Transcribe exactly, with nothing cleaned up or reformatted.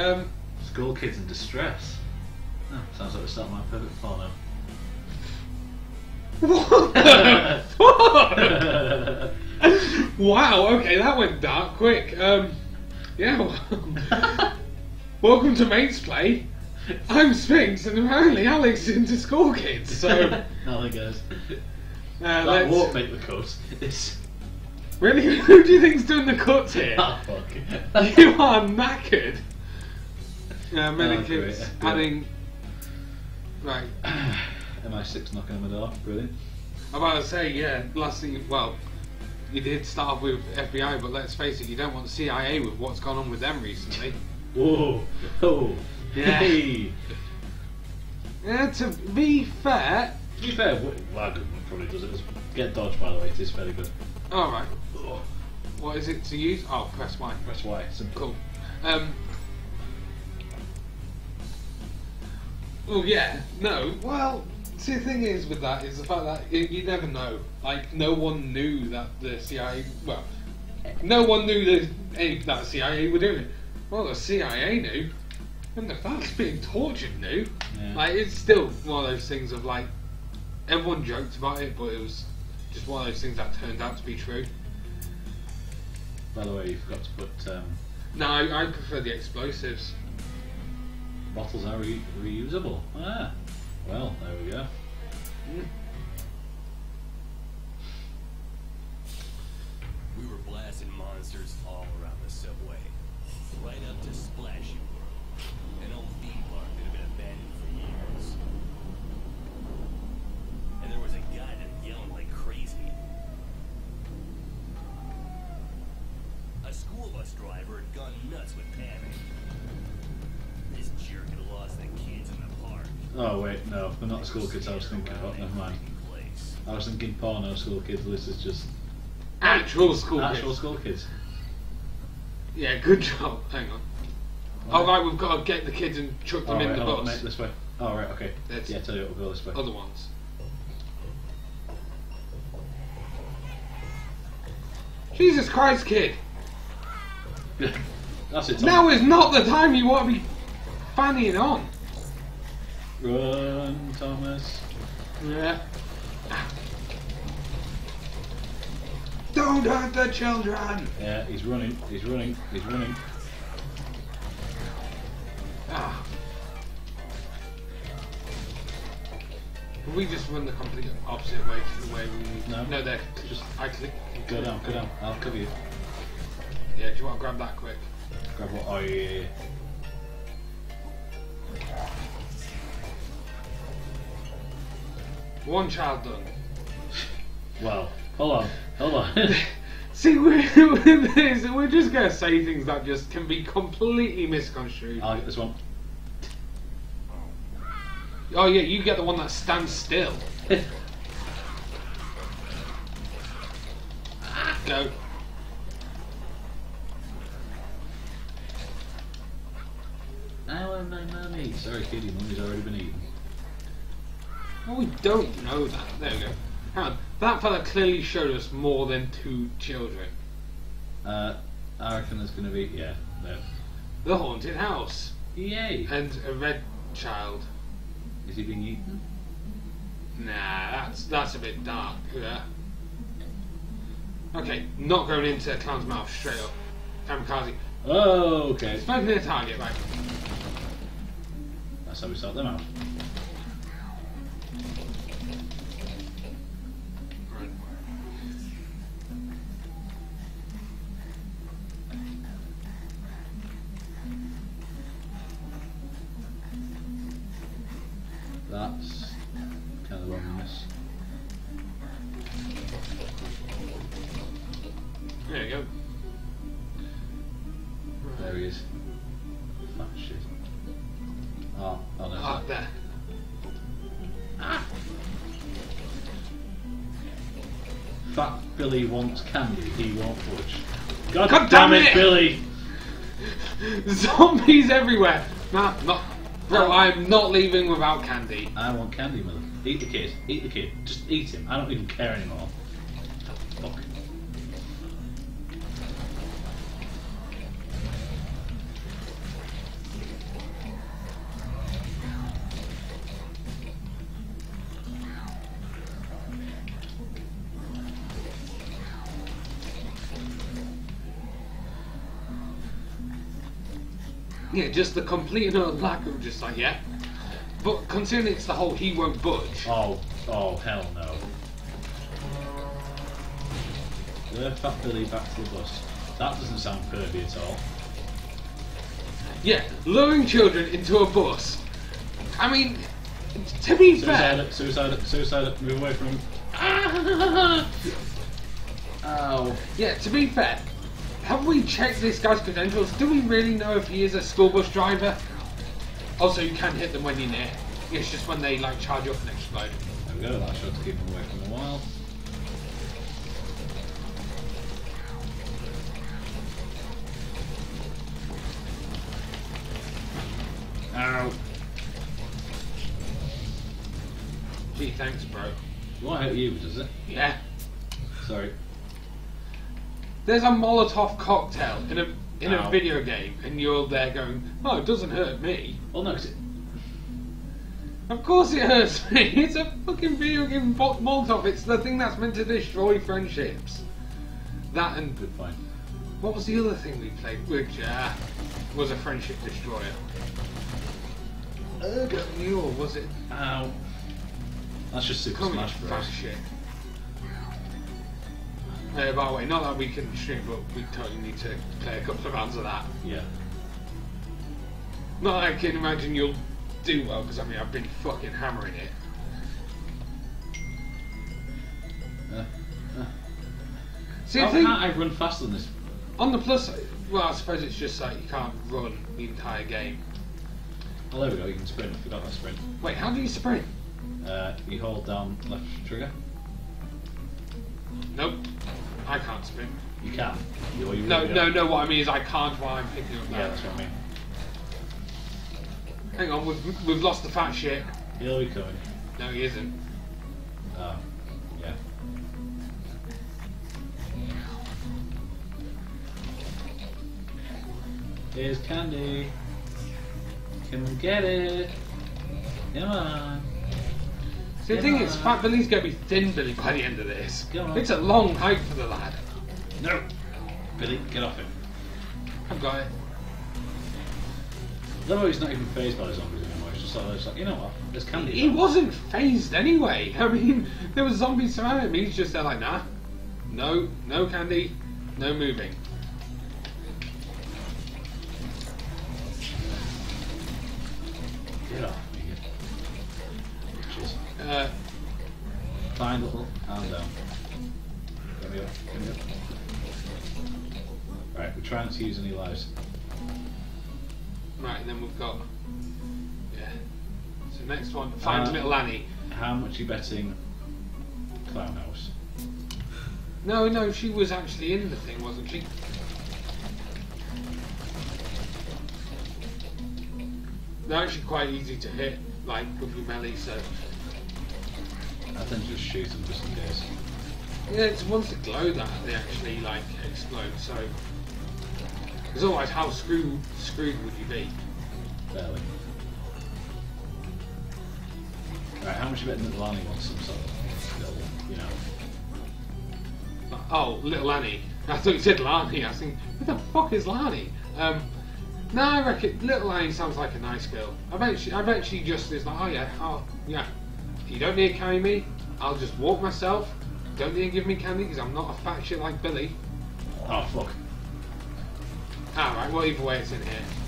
Um, School kids in distress. Oh, sounds like we start my perfect porno. What the fuck? Wow, okay, that went dark quick. Um, yeah. Welcome to Mates Play. I'm Sphinx, and apparently Alex is into school kids, so... No, there goes. Uh, that won't make the cut. It's... Really? Who do you think's doing the cuts here? Oh, fuck. You are knackered. Uh, many oh, kids adding... Right. M I six knocking on the door, brilliant. I'm about to say, yeah, last thing... Well, you did start off with F B I, but let's face it, you don't want C I A with what's gone on with them recently. Whoa. Oh. Yeah. Hey. Yeah, to be fair. To be fair, well, good one probably does it. Get dodged, by the way. It is fairly good. All right. Oh. What is it to use? Oh, press Y. Press Y. Simple. Cool. Um. Well, yeah. No. Well, see, the thing is with that is the fact that it, you never know. Like, no one knew that the C I A. Well, no one knew that that C I A were doing it. Well, the C I A knew. And the fact being tortured new, yeah. Like, it's still one of those things of like, everyone joked about it, but it was just one of those things that turned out to be true. By the way, you forgot to put. Um, no, I, I prefer the explosives. Bottles are re reusable. Ah, well, there we go. Mm. We were blasting monsters all around the subway, right up to Splashy World. An old theme park that had been abandoned for years. And there was a guy that yelled like crazy. A school bus driver had gone nuts with panic. This jerk had lost the kids in the park. Oh wait, no, they're not school kids I was thinking about, never mind. I was thinking porno school kids, this is just... Actual school kids. Actual school kids. Yeah, good job, hang on. All right, we've got to get the kids and chuck them in the bus. Mate, this way. All right, okay. Yeah, tell you what, we'll go this way. Other ones. Jesus Christ, kid! That's it. Now is not the time you want to be fannying on. Run, Thomas. Yeah. Don't hurt the children. Yeah, he's running. He's running. He's running. Ah. We just run the complete opposite way to the way we... No, no, there. Just I click. Go down, go down. I'll cover you. Yeah, do you want to grab that quick? Grab what? Oh, yeah, yeah, yeah. One child done. Well, hold on, hold on. See, we're, we're just going to say things that just can be completely misconstrued. I'll get this one. Oh yeah, you get the one that stands still. Go. I want my mummy. Sorry kitty, mummy's already been eaten. Oh, we don't know that. There we go. Hang on. That fella clearly showed us more than two children. Uh, I reckon there's going to be, yeah, no. The haunted house. Yay. And a red child. Is he being eaten? Nah, that's that's a bit dark. Yeah. Okay, not going into a clown's mouth straight up. Kamikaze. Oh, okay. Smoking the target, right. That's how we start them out. That's kind of ominous. There you go. There he is. Fat shit. Oh, oh no. Ah, there. Ah. Fat Billy wants candy, he won't fudge. God, God damn, damn it, it, Billy! Zombies everywhere! Nah, not. Bro, I'm not leaving without candy. I want candy, mother. Eat the kid. Eat the kid. Just eat him. I don't even care anymore. Fuck. Yeah, just the complete and utter lack of just like, yeah. But considering it's the whole he won't budge. Oh, oh, hell no. We're fat Billy back to the bus. That doesn't sound pervy at all. Yeah, luring children into a bus. I mean, to be suicide fair... Up, suicide up, suicide up, move away from him. Ah! Oh. Yeah, to be fair, have we checked this guy's credentials? Do we really know if he is a school bus driver? Also, you can hit them when you're near. It's just when they like charge up and explode. There we go, that shot to keep them away from a while. Ow. Gee, thanks, bro. Well, I hurt you, does it? Yeah. Sorry. There's a Molotov cocktail in a in Ow. a video game, and you're there going, "Oh, it doesn't hurt me." Well, no, 'cause it... Of course it hurts me. It's a fucking video game Molotov. It's the thing that's meant to destroy friendships. That and good find. What was the other thing we played, which uh, was a friendship destroyer? Ergo Mule, was it? Ow. That's just Super Coming Smash Bros. Shit. Uh, by the way, not that we can stream, but we totally need to play a couple of rounds of that. Yeah. Not that I can imagine you'll do well, because I mean, I've been fucking hammering it. Uh, uh. See, How I think, can't I run faster than this? On the plus side, well, I suppose it's just like you can't run the entire game. Oh, there we go, you can sprint. I forgot about sprint. Wait, how do you sprint? Uh, you hold down left trigger. Nope, I can't sprint. You can. You, you no, no, up. no, what I mean is I can't while I'm picking up that. Yeah, that's what I mean. Hang on, we've, we've lost the fat shit. He'll be coming. No, he isn't. Oh, yeah. Here's candy. Come and get it. Come on. See, the Come thing on. is, Fat Billy's going to be Thin Billy by the end of this. It's a long hike for the lad. No. Billy, get off him. I've got it. No, he's not even phased by the zombies anymore. He's just sort of like, you know what? There's candy. He, he wasn't phased anyway. I mean, there was zombies surrounding me. He's just there like, nah. No, no candy. No moving. Get off me. Uh, Fine little hand down. There we go. There we go. Right, we're trying to use any lives. Right, and then we've got... Yeah. So next one, find uh, little Annie. How much are you betting Clownhouse? No, no, she was actually in the thing, wasn't she? They're actually quite easy to hit, like with your melee, so... I think just shoot them just in case. Yeah, it's once they glow that they actually like explode, so... Because otherwise, how screwed, screwed would you be? Barely. Right, how much you bet Little Annie wants some sort of little, you know... Oh, Little Annie. I thought you said Larnie. I was thinking, who the fuck is Larnie? Um... No, I reckon Little Annie sounds like a nice girl. I bet she, I bet she just is like, oh yeah, oh yeah. You don't need to carry me. I'll just walk myself. You don't need to give me candy because I'm not a fat shit like Billy. Oh fuck. All right, well either way it's in here.